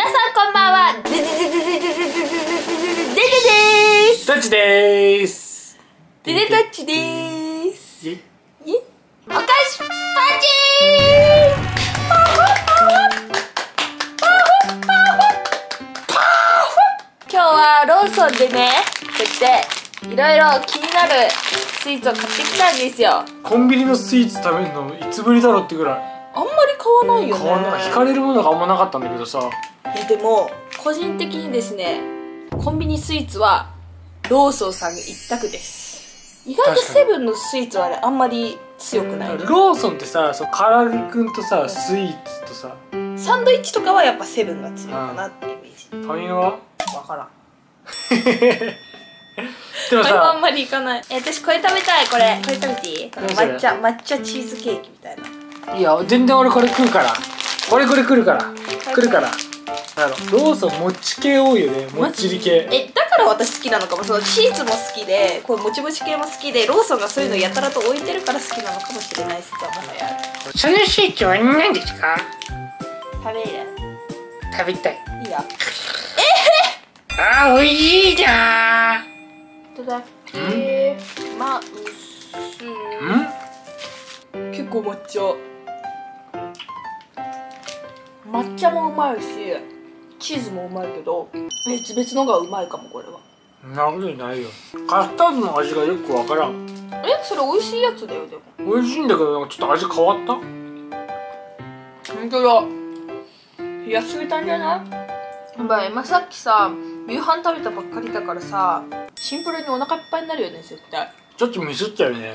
皆さんこんばんは。でででです。お菓子パーチー。今日はローソンでね、そしていろいろ気になるスイーツを買ってきたんですよ。コンビニのスイーツ食べるのいつぶりだろうってぐらい。あんまり買わないよね。買わない。惹かれるものがあんまなかったんだけどさ。でも個人的にですね、コンビニスイーツはローソンさんの一択です。意外とセブンのスイーツはね、あんまり強くない、ね、ローソンってさ、からあげくんとさ、うん、スイーツとさサンドイッチとかはやっぱセブンが強いかなってイメージ。他人は分からん。でもさ、これはあんまりいかない。私これ食べたい。これ食べていい？抹茶チーズケーキみたいな。いや、全然俺これ食うから。これ来るから。なんだろう、ローソンもっち系多いよね。もっちり系。だから私好きなのかも。そのチーズも好きで、こうもちもち系も好きで、ローソンがそういうのやたらと置いてるから好きなのかもしれないです。そのスイーツは何ですか？食べたい。いいよ。あ、美味しいじゃん。いただきます。結構抹茶もうまいし、チーズもうまいけど、別々のがうまいかも。これはなことないよ。カスタードの味がよくわからん。それ美味しいやつだよ。でも美味しいんだけど、ちょっと味変わった。本当だ。冷やしすぎたんじゃない？やばい。今さっきさ、夕飯食べたばっかりだからさ、シンプルにお腹いっぱいになるよね、絶対。ちょっとミスったよね。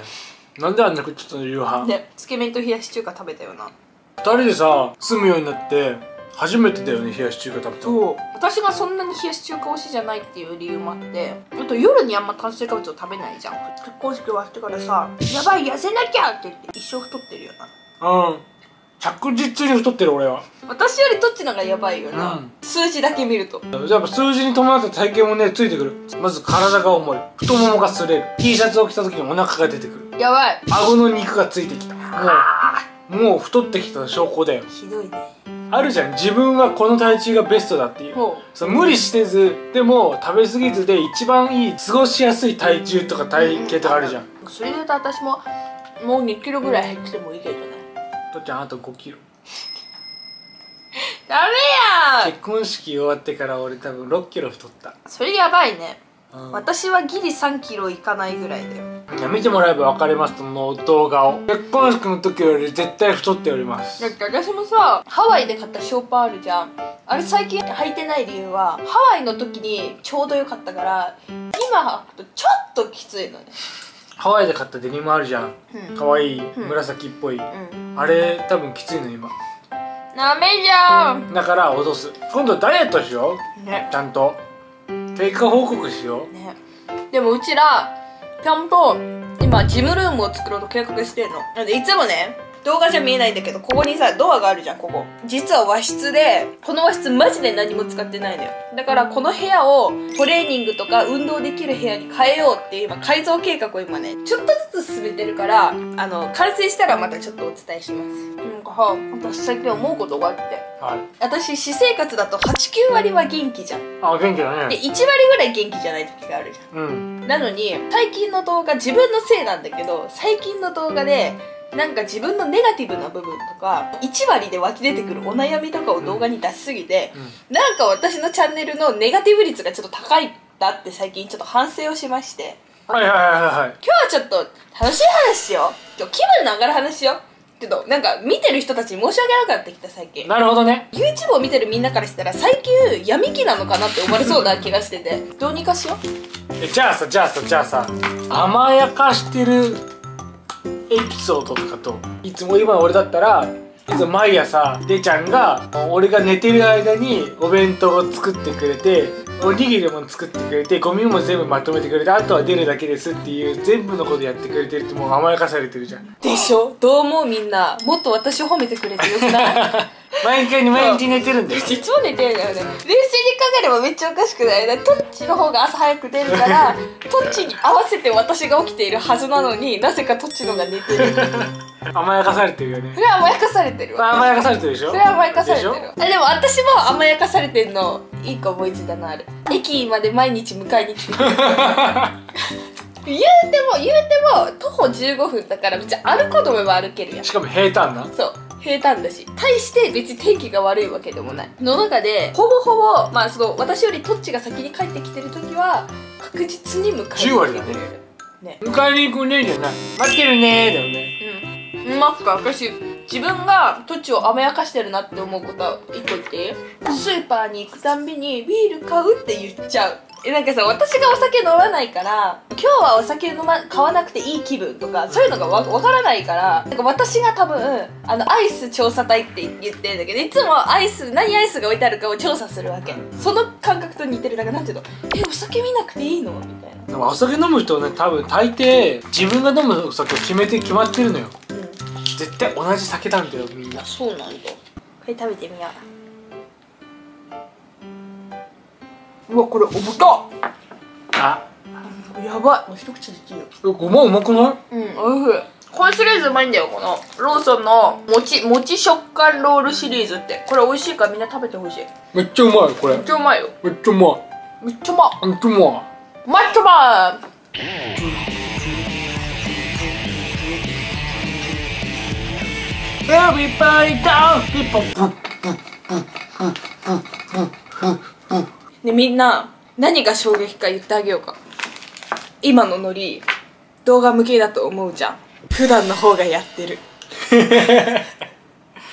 なんであんな食っちゃったの、夕飯。ね、つけ麺と冷やし中華食べたよな。2人でさ、住むようになって初めてだよね、冷やし中華食べた。そう、私がそんなに冷やし中華推しじゃないっていう理由もあって、あと夜にあんま炭水化物を食べないじゃん。結婚式終わってからさ、やばい痩せなきゃって言って一生太ってるよな。うん、着実に太ってる。俺は私よりどっちのがやばいよな、うん、数字だけ見ると。やっぱ数字に伴って体型もね、ついてくる。まず体が重い、太ももが擦れる、 T シャツを着た時にお腹が出てくる。やばい。顎の肉がついてきた。もう太ってきた証拠だよ。ひどいね。あるじゃん、自分はこの体重がベストだっていう。そう、無理してず、でも食べ過ぎずで一番いい過ごしやすい体重とか体型とかあるじゃん。それで言うと私ももう2キロぐらい減ってもいいけどね。とっちゃん、あと5キロ。ダメやん。結婚式終わってから俺多分6キロ太った。それやばいね。私はギリ3キロいかないぐらいだよ。いや、見てもらえば分かります、その動画を。結婚式の時より絶対太っております。だって私もさ、ハワイで買ったショーパーあるじゃん。あれ最近履いてない理由は、ハワイの時にちょうどよかったから、今履くとちょっときついのね。ハワイで買ったデニムあるじゃん。かわいい、紫っぽい。あれ多分きついの今。ダメじゃん。だから落とす。今度ダイエットしよう。ね。ちゃんと。経過報告しよう。ね。でもうちら、ちゃんと今ジムルームを作ろうと計画してんの。なんでいつもね、動画じゃ見えないんだけど、ここにさ、ドアがあるじゃん、ここ。実は和室で、この和室マジで何も使ってないのよ。だからこの部屋をトレーニングとか運動できる部屋に変えようっていう今、改造計画を今ね、ちょっとずつ進めてるから、完成したらまたちょっとお伝えします。なんかさ、私最近思うことがあって。はい。私、私生活だと8、9割は元気じゃん。あ、元気だね。で、1割ぐらい元気じゃない時があるじゃん。うん。なのに、最近の動画、自分のせいなんだけど、最近の動画で、なんか自分のネガティブな部分とか1割で湧き出てくるお悩みとかを動画に出しすぎて、なんか私のチャンネルのネガティブ率がちょっと高いんだって最近ちょっと反省をしまして。今日はちょっと楽しい話しよう。今日気分の上がる話しよう。けどなんか見てる人たちに申し訳なかったきた最近。なるほどね。 YouTube を見てるみんなからしたら最近闇期なのかなって思われそうな気がしててどうにかしよう。じゃあさ甘やかしてるエピソードとかと、いつも今俺だったらいつも毎朝でちゃんが俺が寝てる間にお弁当を作ってくれて、おにぎりも作ってくれて、ゴミも全部まとめてくれて、あとは出るだけですっていう全部のことやってくれてるって、もう甘やかされてるじゃん。でしょ。どう思う？みんなもっと私を褒めてくれてよくない？毎日寝てるんだよ。いつも寝てるんだよね。冷静に考えればめっちゃおかしくないね。トッチの方が朝早く出るからトッチに合わせて私が起きているはずなのに、なぜかトッチの方が寝てる。甘やかされてるよね。それは甘やかされてるわ。甘やかされてるでしょ。それは甘やかされてる。でも私も甘やかされてるのいい子思いついたな。あれ駅まで毎日迎えに来てくれる言うても徒歩15分だから、別に歩こうと思えば歩けるやん。しかも平坦な。そう平坦だし、対して別に天気が悪いわけでもないの中で、ほぼほぼまあその私よりトッチが先に帰ってきてる時は確実に迎えに来てくれる。10割だね。迎えに行くねんじゃない。待ってるねーだよね。うん、マッカ私自分がトッチを甘やかしてるなって思うことは1個言っていい？スーパーに行くたんびにビール買うって言っちゃう。なんかさ、私がお酒飲まないから今日はお酒買わなくていい気分とか、そういうのがわからないから、なんか私が多分アイス調査隊って言ってるんだけど、いつもアイス何アイスが置いてあるかを調査するわけ。その感覚と似てる。なんかなんていうの、お酒見なくていいのみたいな。でもお酒飲む人はね、多分大抵自分が飲むお酒を決まってるのよ。うん、絶対同じ酒なんだよみんな。そうなんだ。これ食べてみよう。うわ、これ重た。あ、やばい。もう一口できる。ごまうまくない？うん、美味しい。これシリーズうまいんだよ、このローソンのもち食感ロールシリーズって。これ美味しいからみんな食べてほしい。めっちゃうまい。これめっちゃうまいよ。めっちゃうまい。めっちゃうまい。めっちゃうまい。めっちゃうまい。エビバイダンピッポッポッポッポッポッポッポッ。で、みんな何が衝撃か言ってあげようか。今のノリ動画向けだと思うじゃん。普段の方がやってる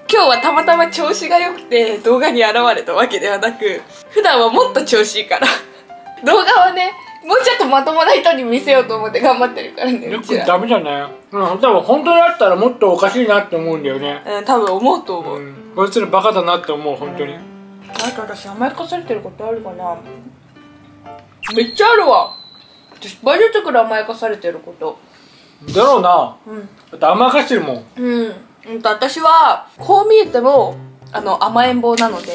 今日はたまたま調子が良くて動画に現れたわけではなく、普段はもっと調子いいから動画はね、もうちょっとまともな人に見せようと思って頑張ってるからね。よくダメだね。うん、多分本当にあったらもっとおかしいなって思うんだよね。うん、多分思うと思う。うん、こいつらバカだなって思う、本当に。なんか私甘やかされてることあるかな。めっちゃあるわ。私バイト作る甘やかされてることだろうな。うん、だって甘やかしてるもん。うん、私はこう見えても甘えん坊なので、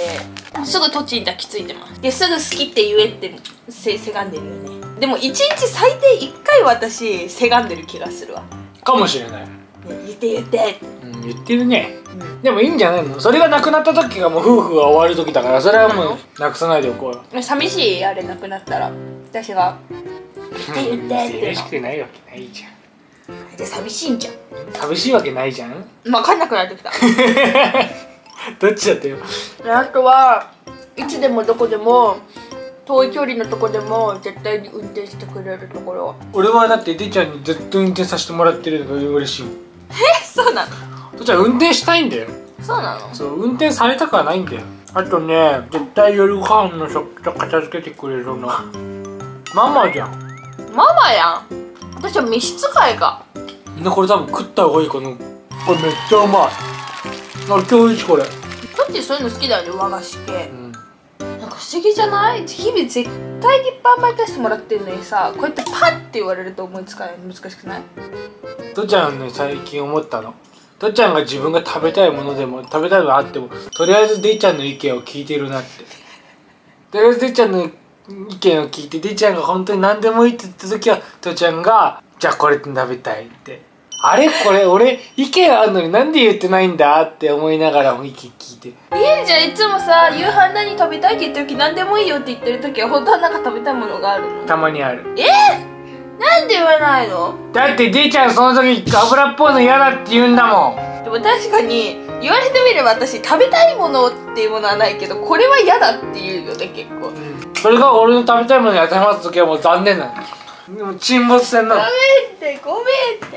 すぐ栃木に抱きついてます。ですぐ好きって言えってせがんでるよね。でも一日最低1回私せがんでる気がするわ。かもしれない。言って、うん、言ってるね。でもいいんじゃないの。それがなくなった時がもう夫婦が終わる時だから、それはもうなくさないでおこうよ。寂しい、あれなくなったら。私が言って寂しくないわけないじゃん。じゃ寂しいんじゃん。寂しいわけないじゃん。まあ分かんなくなってきたどっちだったよ。あとはいつでもどこでも遠い距離のとこでも絶対に運転してくれるところ。俺はだってディちゃんにずっと運転させてもらってるのが嬉しい。そうなの。じゃあ運転したいんだよ。そうなの。そう、運転されたくはないんだよ。あとね、絶対夜ご飯の食器片付けてくれるのママじゃん。ママやん。私は召使いか。みんなこれ多分食った方がいいかな。これめっちゃうまい。あれ今日いちこれだってそういうの好きだよね、和菓子系。うん、なんか不思議じゃない？日々絶対にバンバン出してもらってるのにさ、こうやってパッて言われると思いつかない。難しくない？どちゃんね、最近思ったの。とっちゃんが自分が食べたいものでも食べたいのあっても、とりあえずでいちゃんの意見を聞いてるなって。とりあえずでいちゃんの意見を聞いて、でいちゃんが本当に何でもいいって言った時は、とっちゃんがじゃあこれ食べたいって、あれこれ俺意見あるのになんで言ってないんだって思いながらも意見聞いて。いいんじゃん。いつもさ、夕飯何食べたいって言った時、何でもいいよって言ってる時は本当はなんか食べたいものがあるの。たまにある。なんで言わないの？だってディちゃんその時油っぽいの嫌だって言うんだもん。でも確かに言われてみれば、私食べたいものっていうものはないけど、これは嫌だって言うよね、結構。うん、それが俺の食べたいものに当てはまった時はもう残念なの。でも沈没船なの。ごめんっ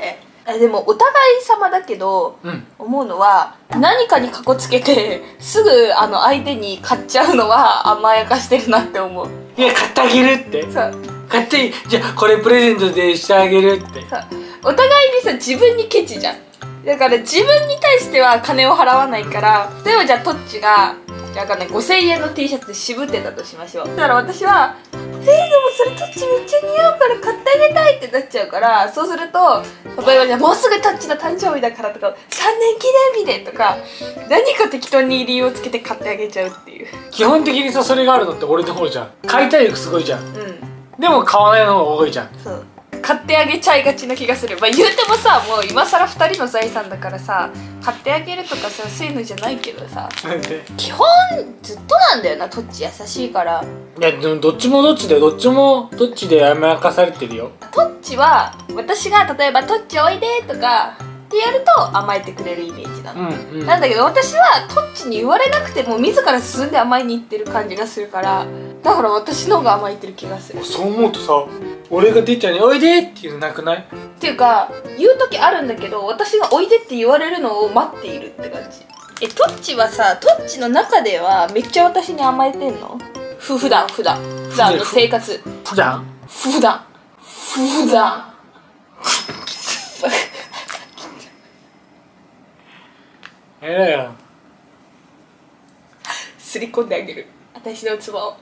て。でもお互い様だけど、うん、思うのは、何かにかこつけてすぐ相手に買っちゃうのは甘やかしてるなって思う。いや、買ってあげるって。そう、買ってじゃあこれプレゼントでしてあげるって。お互いにさ、自分にケチじゃん。だから自分に対しては金を払わないから、例えばじゃあトッチがなんかね、5000円の T シャツで渋ってたとしましょう。だから私は「でもそれトッチめっちゃ似合うから買ってあげたい」ってなっちゃうから、そうすると例えばじゃあもうすぐトッチの誕生日だからとか、3年記念日でとか、何か適当に理由をつけて買ってあげちゃうっていう。基本的にさ、それがあるのって俺の方じゃん。買いたい欲すごいじゃん。うん、でも買わないのが多いじゃん。そう、買ってあげちゃいがちな気がする。まあ言うてもさ、もう今更2人の財産だからさ、買ってあげるとかさ、そういうのじゃないけどさ基本ずっとなんだよな、どっち優しいから。いやでもどっちもどっちで、どっちもどっちで甘やかされてるよ。トッチは私が例えば「トッチおいで」とかってやると甘えてくれるイメージなの、なんだけど私はトッチに言われなくても自ら進んで甘えに行ってる感じがするから、だから私の方が甘えてる気がする。そう思うとさ、俺がてっちゃんに「おいで」っていうのなくない？っていうか言う時あるんだけど、私が「おいで」って言われるのを待っているって感じ。え、トッチはさ、トッチの中ではめっちゃ私に甘えてんの？普段の生活、普段すり込んであげる、私のツボを。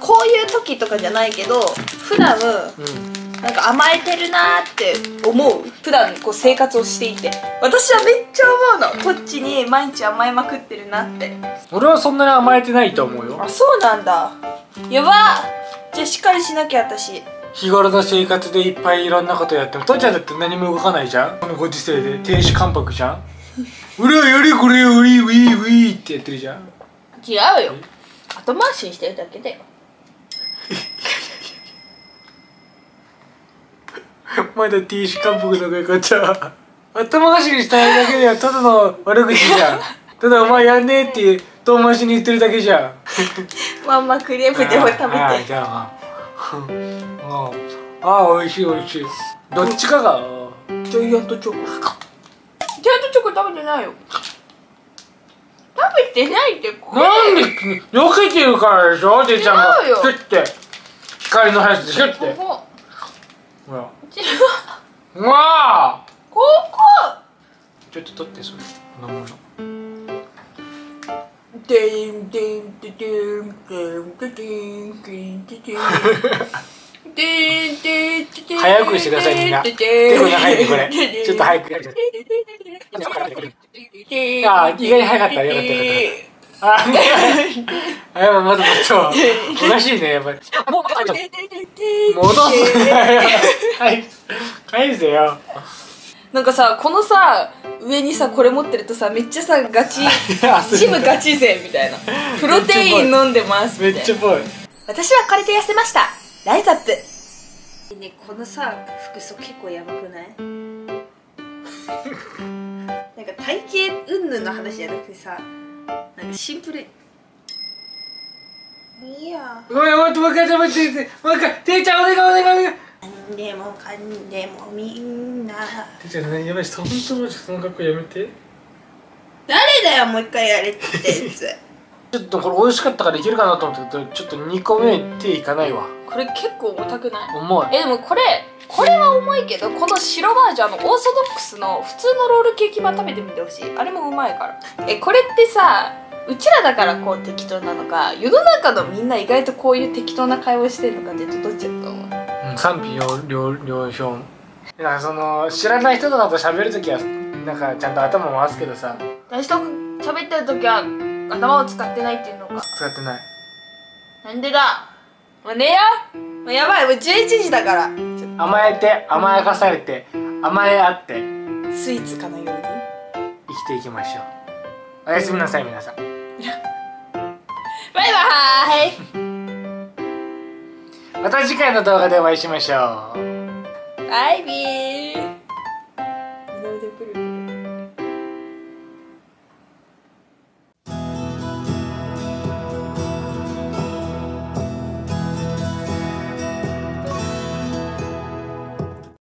こういう時とかじゃないけど普段、なんか甘えてるなーって思う。普段こう生活をしていて私はめっちゃ思うの、こっちに毎日甘えまくってるなって。俺はそんなに甘えてないと思うよ。あ、そうなんだ。やばー。じゃあしっかりしなきゃ。私日頃の生活でいっぱいいろんなことやっても、父ちゃんだって何も動かないじゃん。このご時世で亭主関白じゃん俺はやれこれよ、ウィーウィーウィーってやってるじゃん。違うよ、後回しにしてるだけだよまだ亭主関白の方がよかった。後回しにしたいだけではただの悪口じゃんただお前やんねえって遠回しに言ってるだけじゃんまんまクレープでも食べて。ああ、じゃあああ、美味しい美味しい。どっちかがジャイアントチョコ。ジャイアントチョコ食べてないよ。食べてないってこれ。なんでよけてるからでしょ、てっちゃんが。キュッて光の速さでキュッて。ほら。うわー。ここ。ちょっと取ってそれ。飲むの。でんでんでんでんでんでんでんでん。早くしてくださいみんな。結構長いねこれ。ちょっと早く。あ、意外に早かった。よかったよかった。あ、やばい、まだちょっとおかしいね、やばい。もう戻すなよ。はい、返せよ。なんかさ、このさ、上にさ、これ持ってるとさ、めっちゃさ、ガチジムガチ勢みたいな。プロテイン飲んでますみたいな。めっちゃぽい。私はこれで痩せました。ライザップ。ね、このさ、服装結構やばくない？なんか体型云々の話じゃなくてさ、なんかシンプル。いいや。ごめん、もう一回もう一回、ていちゃんお願いお願い。なんでもかんでもみんな。ていちゃんね、やばい、本当もうその格好やめて。誰だよ、もう一回やれってやつ。ちょっとこれ美味しかったからいけるかなと思ったけど、ちょっと2個目手いかないわ。これ結構重たくない？重い。え、でもこれは重いけど、この白バージョンのオーソドックスの普通のロールケーキ版食べてみてほしい。あれもうまいから。え、これってさ、うちらだからこう適当なのか、世の中のみんな意外とこういう適当な会話してるのかってどっちだと思う？賛否両論。だからその知らない人とかと喋るときはなんかちゃんと頭回すけどさ、大人と喋ってるときは頭を使ってないっていうのか。使ってない。なんでだ。もう寝よ。もうやばい、もう11時だから。甘えて、甘やかされて、甘えあって、スイーツかのように生きていきましょう。おやすみなさい皆さん。バイバーイまた次回の動画でお会いしましょう。バイビー。